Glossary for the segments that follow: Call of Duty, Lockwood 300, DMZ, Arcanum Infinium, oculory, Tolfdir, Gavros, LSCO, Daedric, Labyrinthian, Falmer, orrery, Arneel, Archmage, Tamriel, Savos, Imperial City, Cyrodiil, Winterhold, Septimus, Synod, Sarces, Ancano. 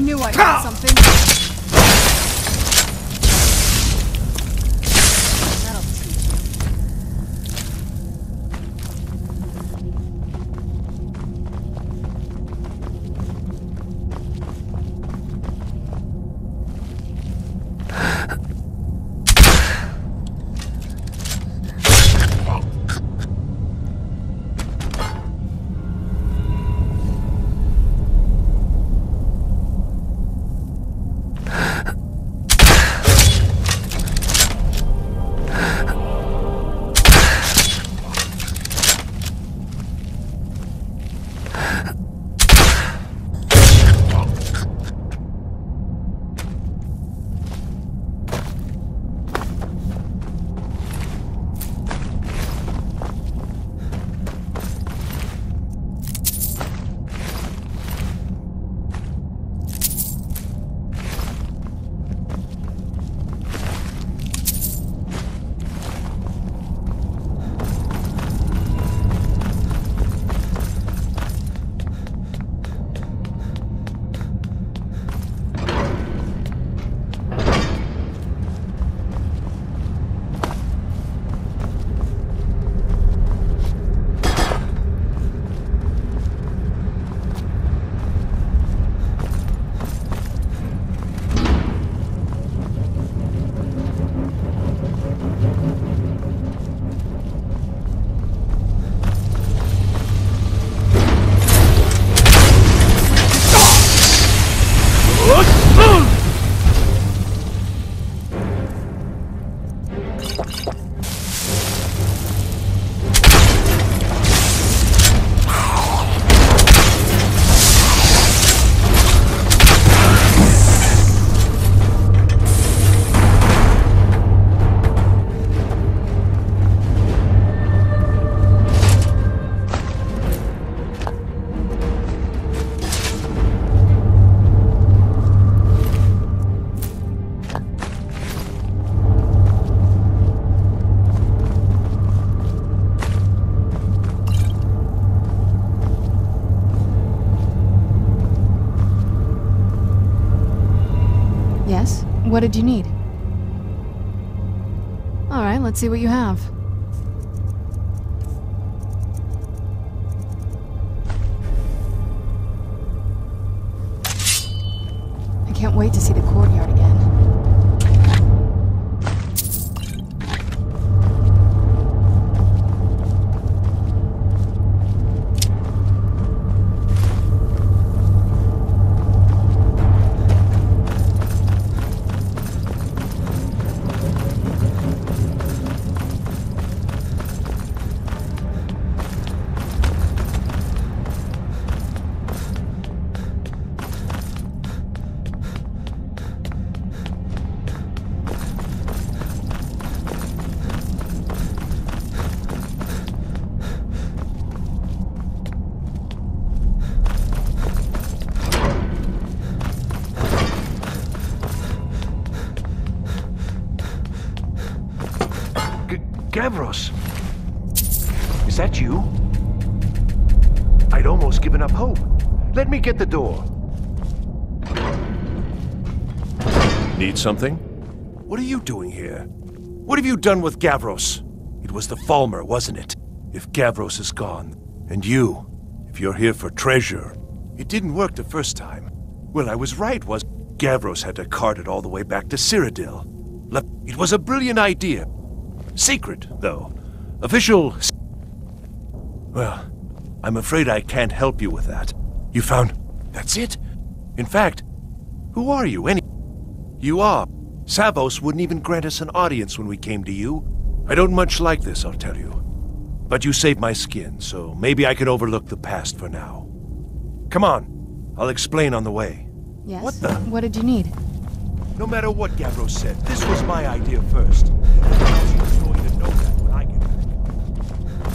knew I had something. That'll What did you need? All right, let's see what you have. I can't wait to see the courtyard again. Gavros, is that you? I'd almost given up hope. Let me get the door. Need something? What are you doing here? What have you done with Gavros? It was the Falmer, wasn't it? If Gavros is gone, and you, if you're here for treasure. It didn't work the first time. Well, I was right, Gavros had to cart it all the way back to Cyrodiil. It was a brilliant idea. Secret, though. Official... Well, I'm afraid I can't help you with that. You found... That's it? In fact, who are you, You are. Savos wouldn't even grant us an audience when we came to you. I don't much like this, I'll tell you. But you saved my skin, so maybe I can overlook the past for now. Come on. I'll explain on the way. Yes? What the... What did you need? No matter what Gavros said, this was my idea first.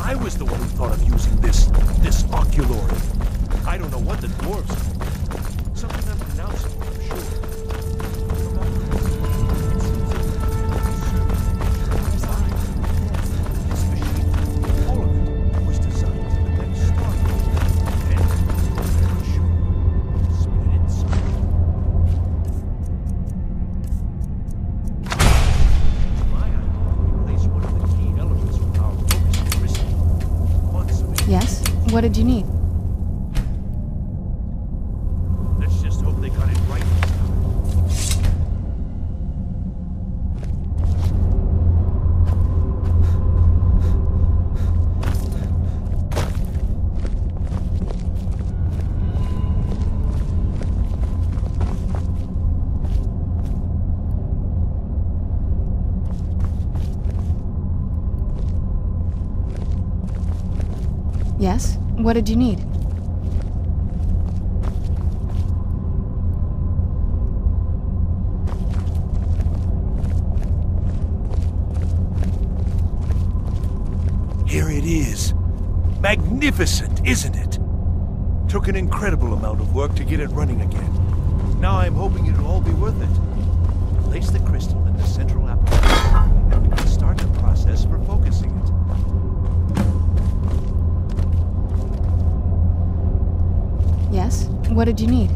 I was the one who thought of using this oculory. I don't know what the dwarves call it. Something unpronounceable, I'm sure. Yes? What did you need? Let's just hope they got it right. Yes? What did you need? Here it is. Magnificent, isn't it? Took an incredible amount of work to get it running again. Now I'm hoping it'll all be worth it. Place the crystal in the central application, and we can start the process for focusing it. Yes? What did you need?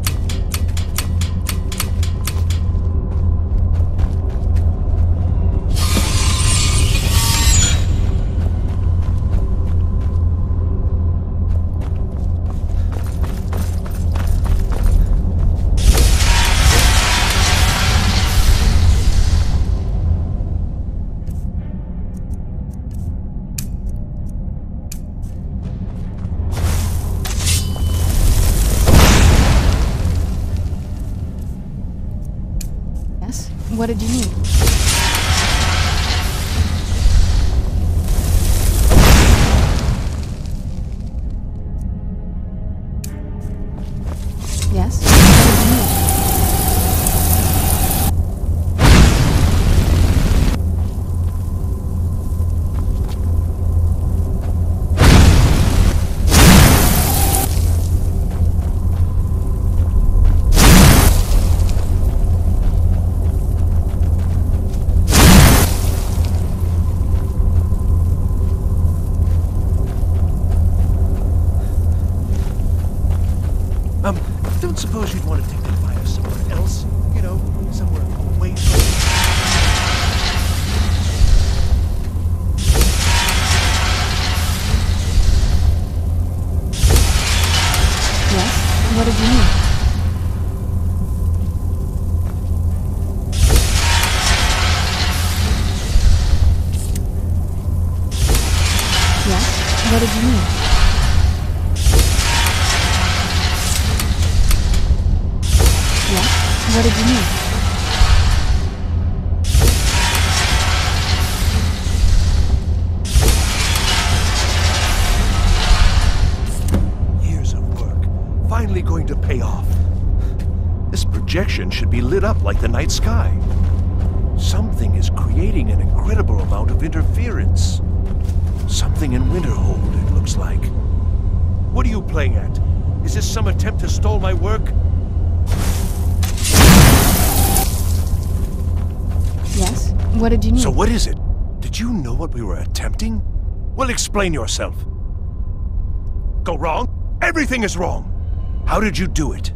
What did you need? Yes? Suppose you'd want to take that fire somewhere else, you know, somewhere away from... Yes? What did you need? Yes? What did you need? What did you need? Years of work, finally going to pay off. This projection should be lit up like the night sky. Something is creating an incredible amount of interference. Something in Winterhold, it looks like. What are you playing at? Is this some attempt to stall my work? Yes? What did you need? So what is it? Did you know what we were attempting? Well, explain yourself. Go wrong? Everything is wrong! How did you do it?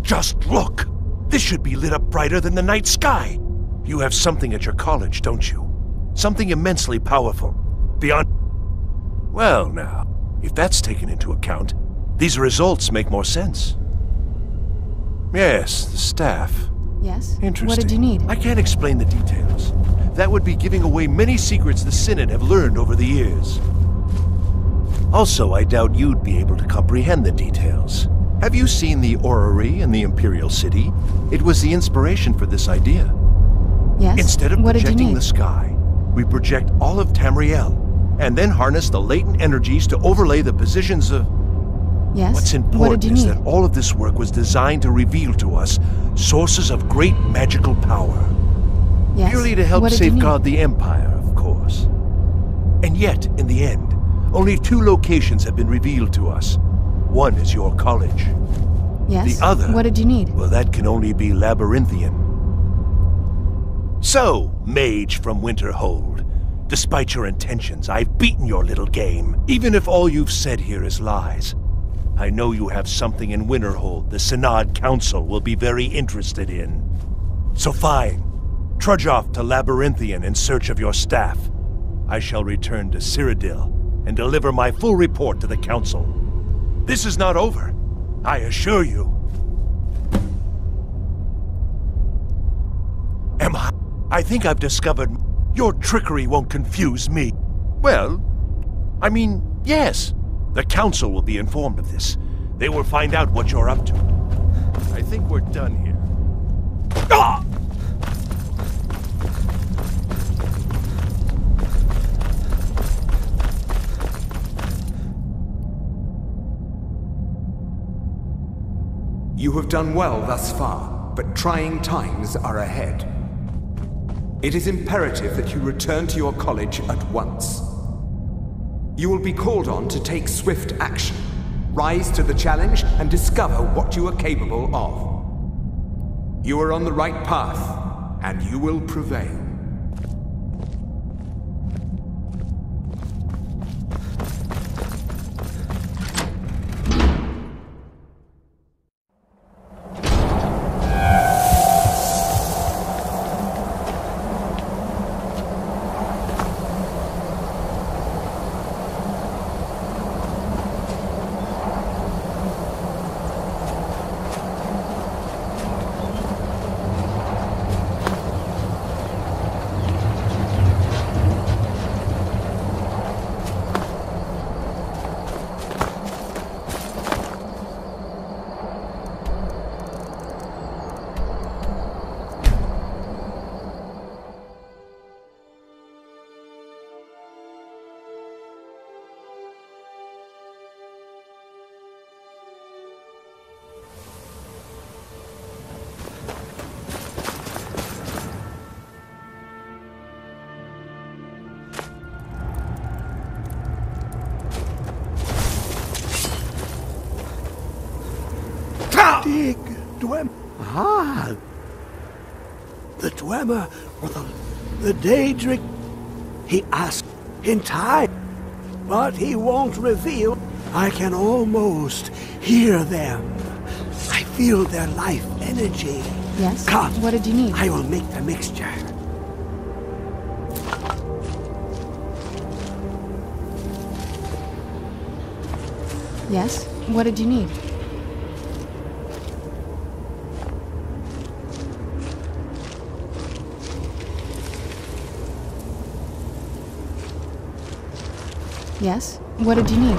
Just look! This should be lit up brighter than the night sky! You have something at your college, don't you? Something immensely powerful. Beyond... Well, now, if that's taken into account, these results make more sense. Yes, the staff. Yes? Interesting. What did you need? I can't explain the details. That would be giving away many secrets the Synod have learned over the years. Also, I doubt you'd be able to comprehend the details. Have you seen the orrery in the Imperial City? It was the inspiration for this idea. Yes? Instead of projecting the sky, we project all of Tamriel, and then harness the latent energies to overlay the positions of... Yes? What's important is that all of this work was designed to reveal to us sources of great magical power. Yes? Purely to help safeguard the Empire, of course. And yet, in the end, only two locations have been revealed to us. One is your college. Yes? The other... What did you need? Well, that can only be Labyrinthian. So, mage from Winterhold, despite your intentions, I've beaten your little game. Even if all you've said here is lies, I know you have something in Winterhold the Synod Council will be very interested in. So fine. Trudge off to Labyrinthian in search of your staff. I shall return to Cyrodiil and deliver my full report to the Council. This is not over, I assure you. I think I've discovered your trickery won't confuse me. Well, I mean, yes. The Council will be informed of this. They will find out what you're up to. I think we're done here. Ah! You have done well thus far, but trying times are ahead. It is imperative that you return to your college at once. You will be called on to take swift action. Rise to the challenge and discover what you are capable of. You are on the right path, and you will prevail. Or the Daedric, he asked in time, but he won't reveal. I can almost hear them. I feel their life energy. Yes? Come. What did you need? I will make the mixture. Yes? What did you need? Yes? What did you need?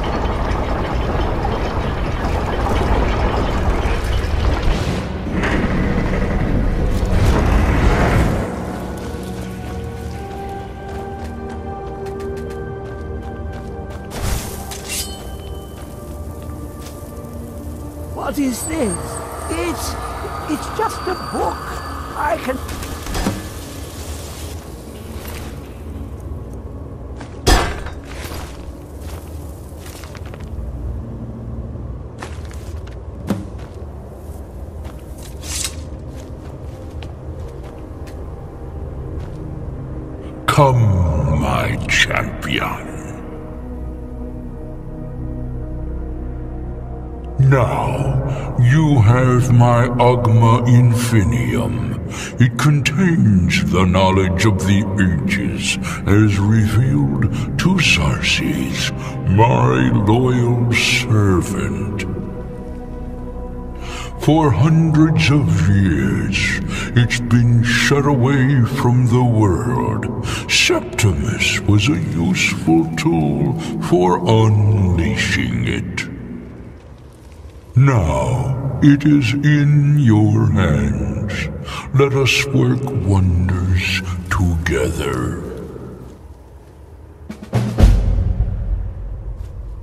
What is this? It's just a book. I can... Come, my champion. Now, you have my Arcanum Infinium. It contains the knowledge of the ages, as revealed to Sarces, my loyal servant. For hundreds of years, it's been shut away from the world. Septimus was a useful tool for unleashing it. Now, it is in your hands. Let us work wonders together.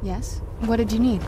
Yes? What did you need?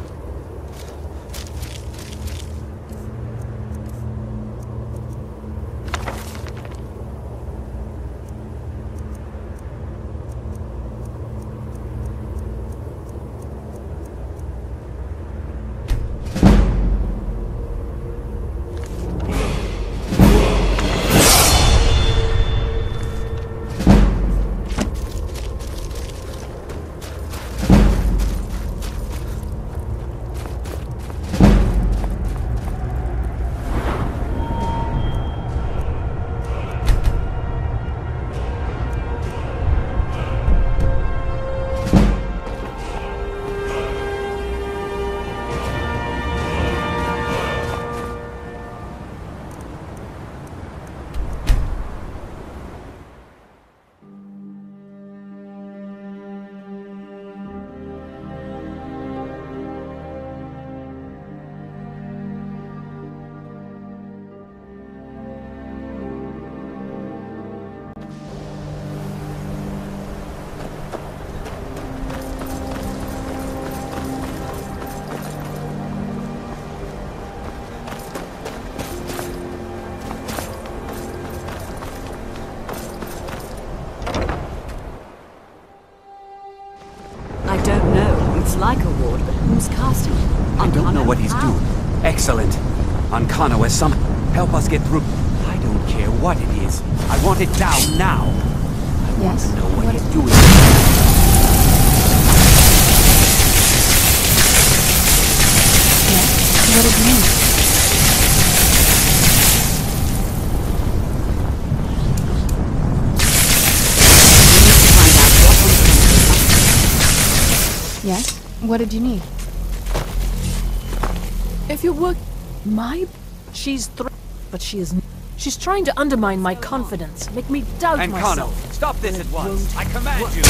looks like a ward, but who's casting it? I don't know what he's doing. Excellent. Ancano has some... Help us get through. I don't care what it is. I want it down now. I want to know what he's doing. What it means. Yes? What did you need? If you work... My... She's but she is... She's trying to undermine my confidence, make me doubt myself. Ancano, stop this at once. I command you!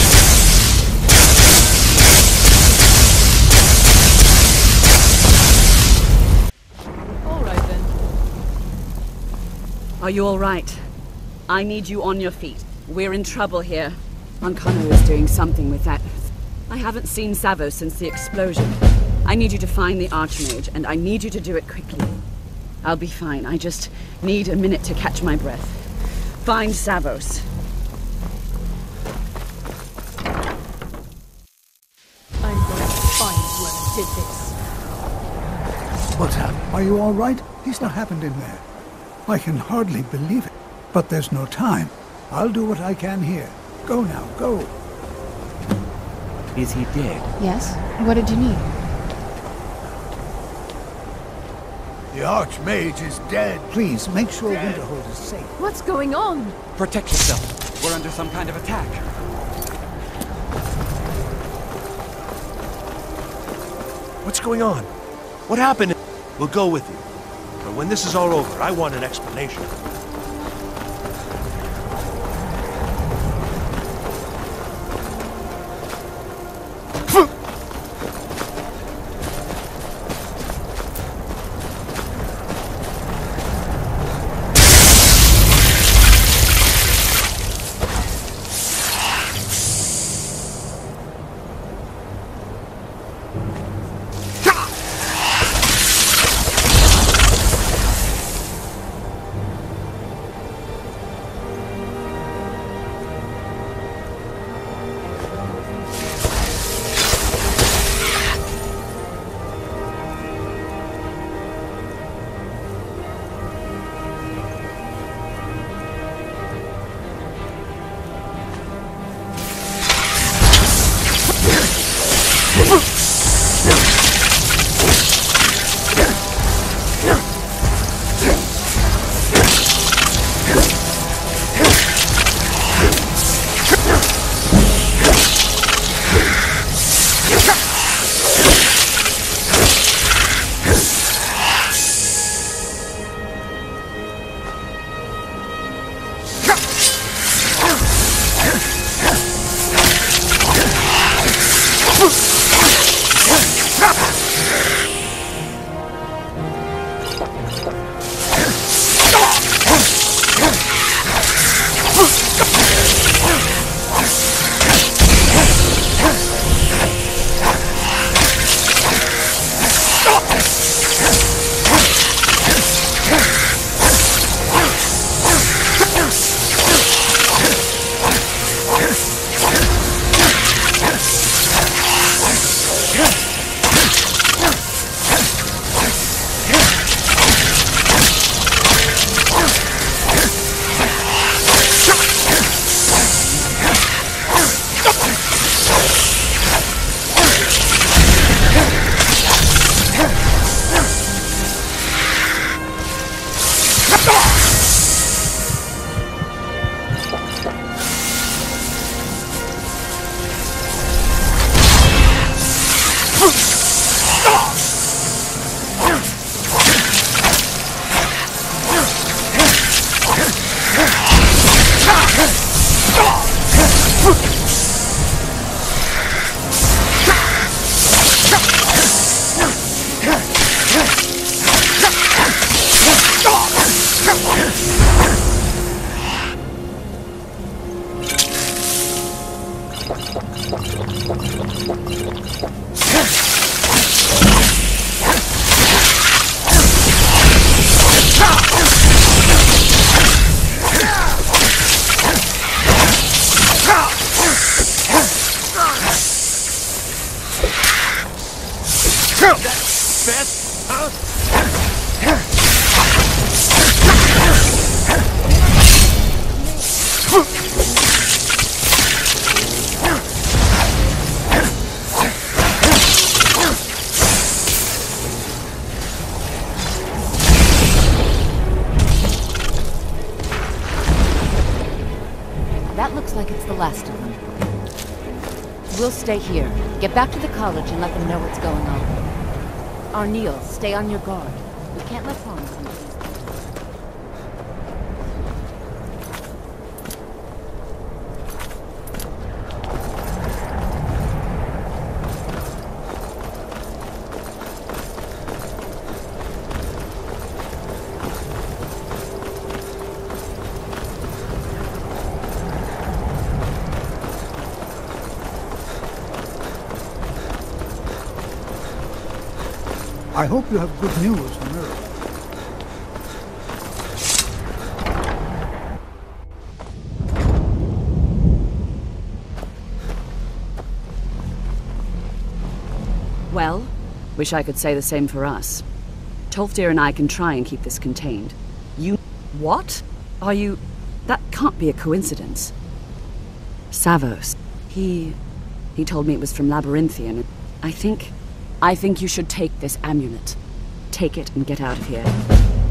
Are you all right? I need you on your feet. We're in trouble here. Ancano is doing something with that. I haven't seen Savos since the explosion. I need you to find the Archmage, and I need you to do it quickly. I'll be fine. I just need a minute to catch my breath. Find Savos. I'm going to find whoever did this. What's happened? Are you all right? He's not happened in there. I can hardly believe it, but there's no time. I'll do what I can here. Go now, go. Is he dead? Yes. What did you need? The Archmage is dead. Please, make sure Winterhold is safe. What's going on? Protect yourself. We're under some kind of attack. What's going on? What happened? We'll go with you. When this is all over, I want an explanation. That's best, huh? Last of them. We'll stay here. Get back to the college and let them know what's going on. Arneel, stay on your guard. We can't let harm come to these I hope you have good news on Earth. Well, wish I could say the same for us. Tolfdir and I can try and keep this contained. You... What? Are you... That can't be a coincidence. Savos. He told me it was from Labyrinthian. I think you should take this amulet. Take it and get out of here.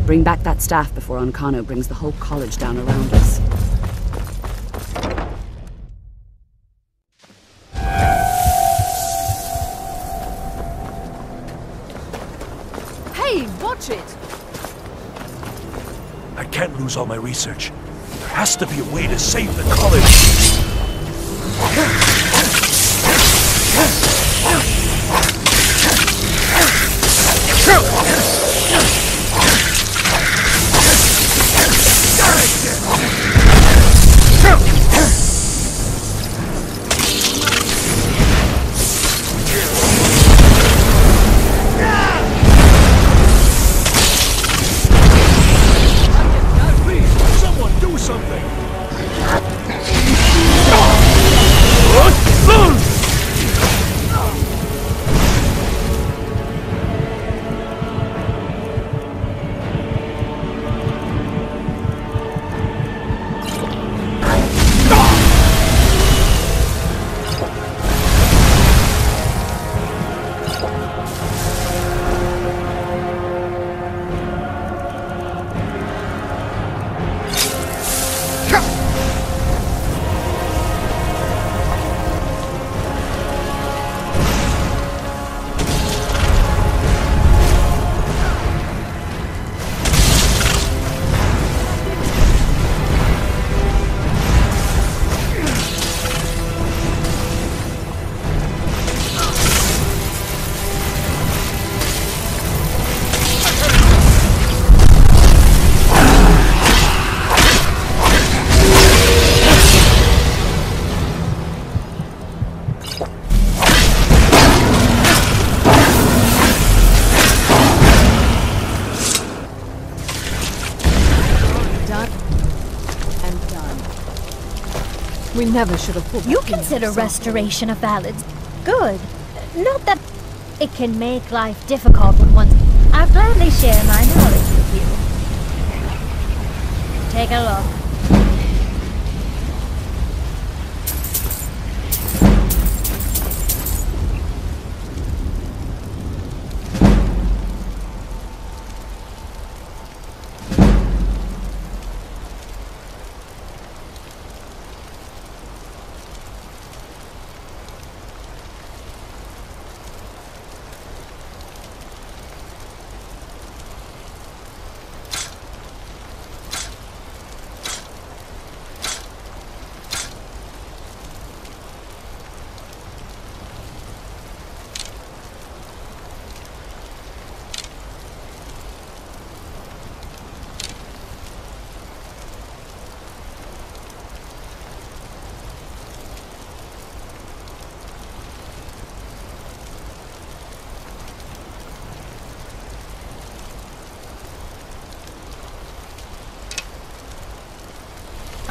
Bring back that staff before Ancano brings the whole college down around us. Hey, watch it! I can't lose all my research. There has to be a way to save the college. We never should have pulled. You consider restoration of balance good. Not that it can make life difficult for one. I'll gladly share my knowledge with you. Take a look.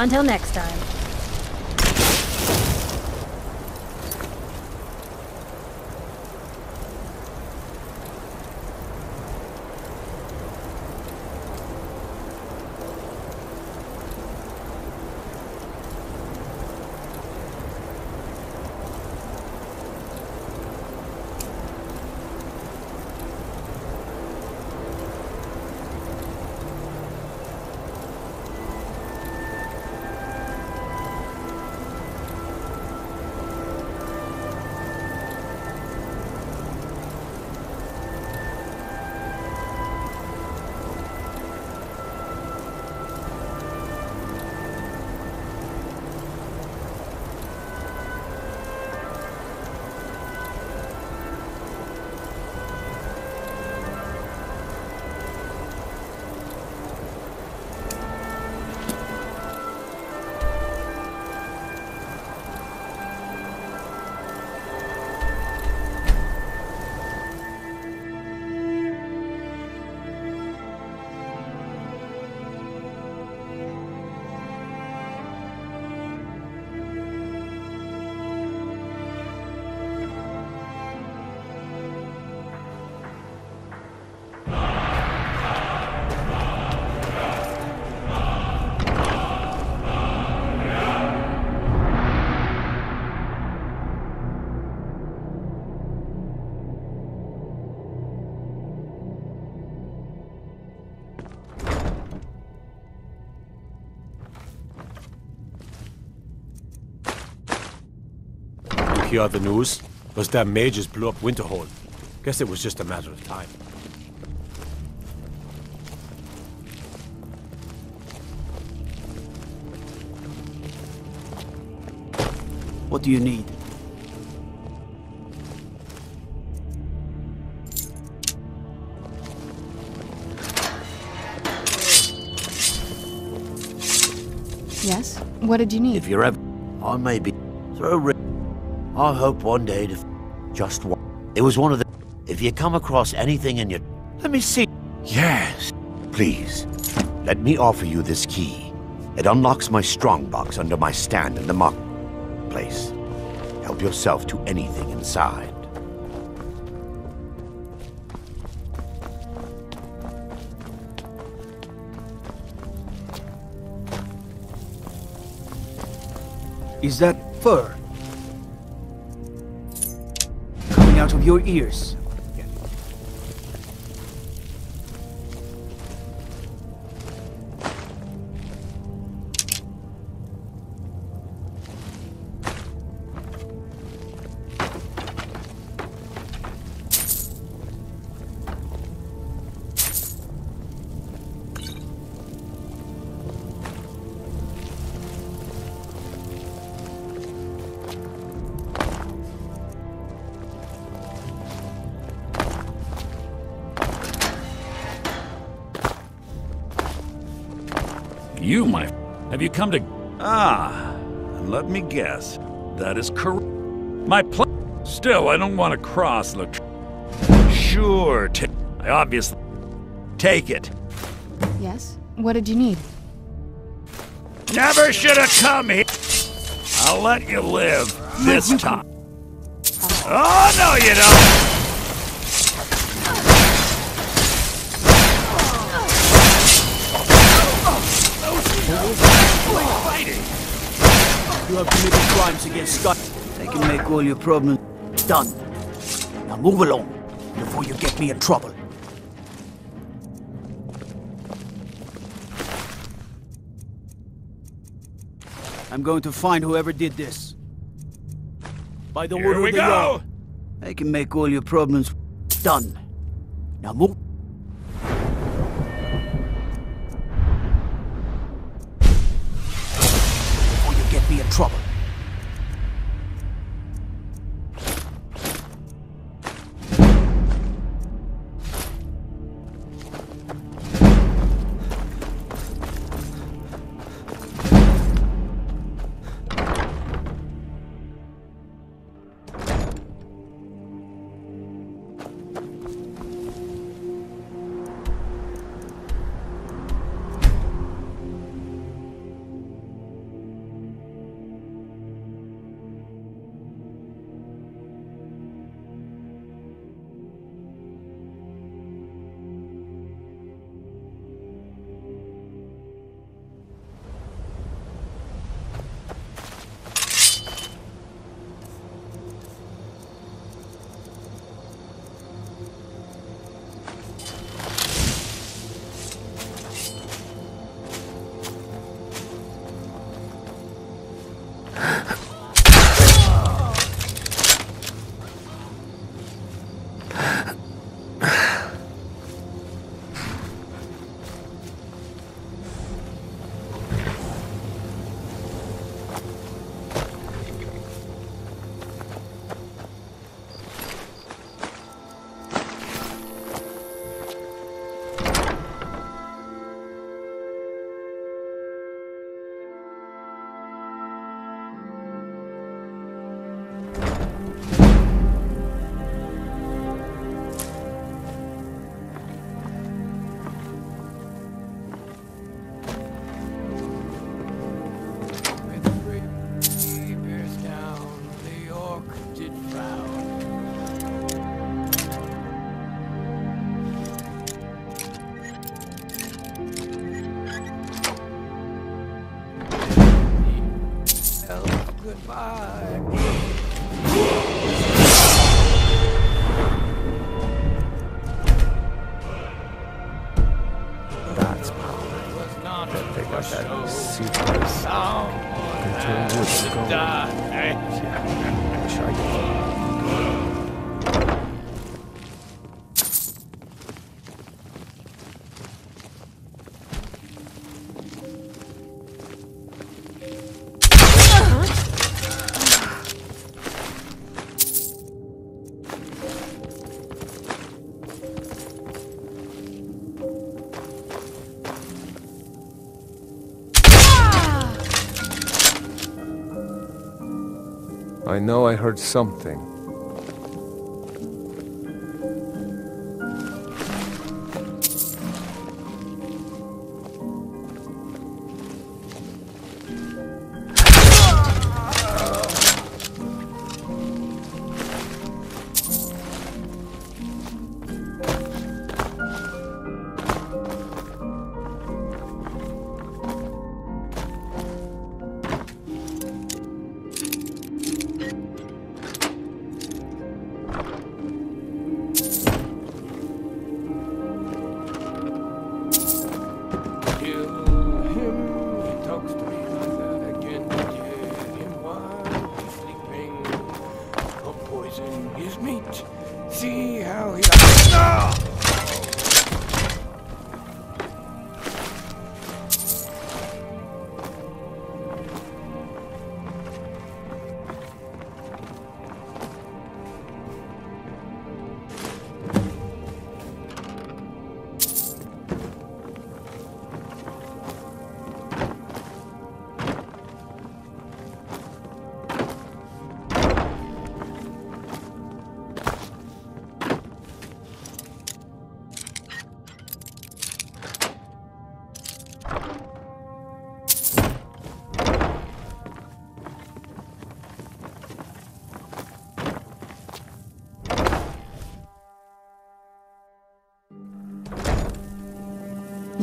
Until next time. hear the news? Those damn mages blew up Winterhold. Guess it was just a matter of time. What do you need? Yes? What did you need? If you're ever... I may be... through... I hope one day to... just one... It was one of the... If you come across anything in your... Let me see... Yes. Please. Let me offer you this key. It unlocks my strongbox under my stand in the marketplace. Help yourself to anything inside. Is that fur? Coming out of your ears. Yeah. You, my f***, have you come to... Ah, and let me guess, that is correct. My plan... Still, I don't want to cross the... Sure, I obviously... Take it. Yes? What did you need? Never should have come here! I'll let you live, this time. Oh, no you don't! You have committed crimes against Scott. I can make all your problems done. Now move along before you get me in trouble. I'm going to find whoever did this. By the order of the law. I can make all your problems done. Now move. Trouble. I know I heard something.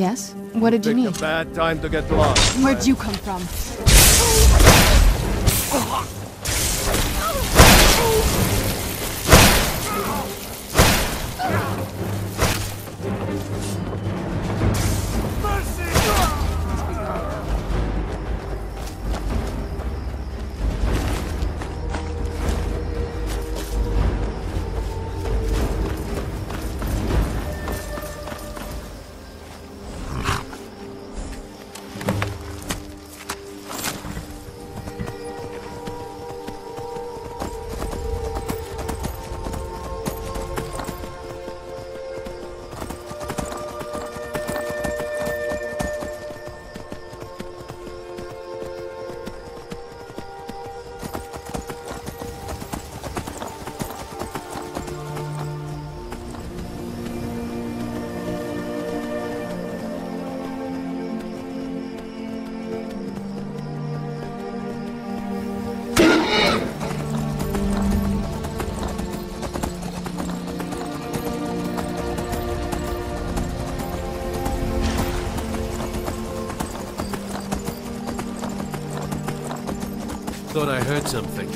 Yes? What did you need? It's a bad time to get lost. Where'd you come from? I thought I heard something.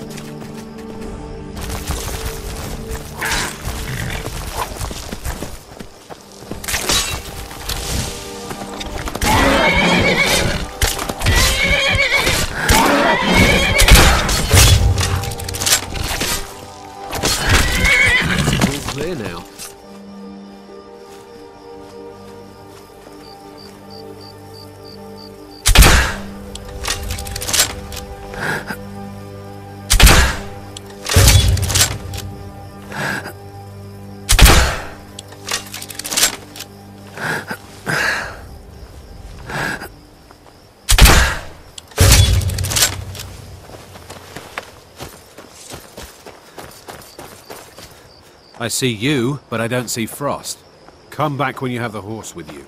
I see you, but I don't see Frost. Come back when you have the horse with you.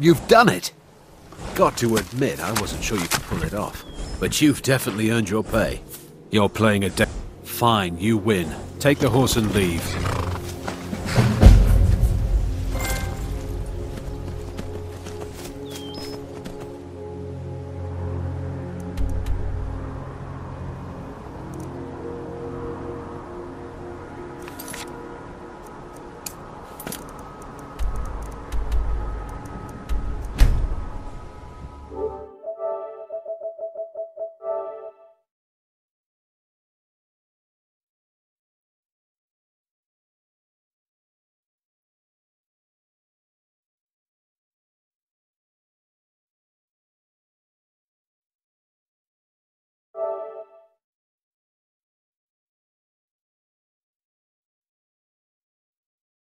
You've done it! Got to admit, I wasn't sure you could pull it off. But you've definitely earned your pay. You're playing a Fine, you win. Take the horse and leave.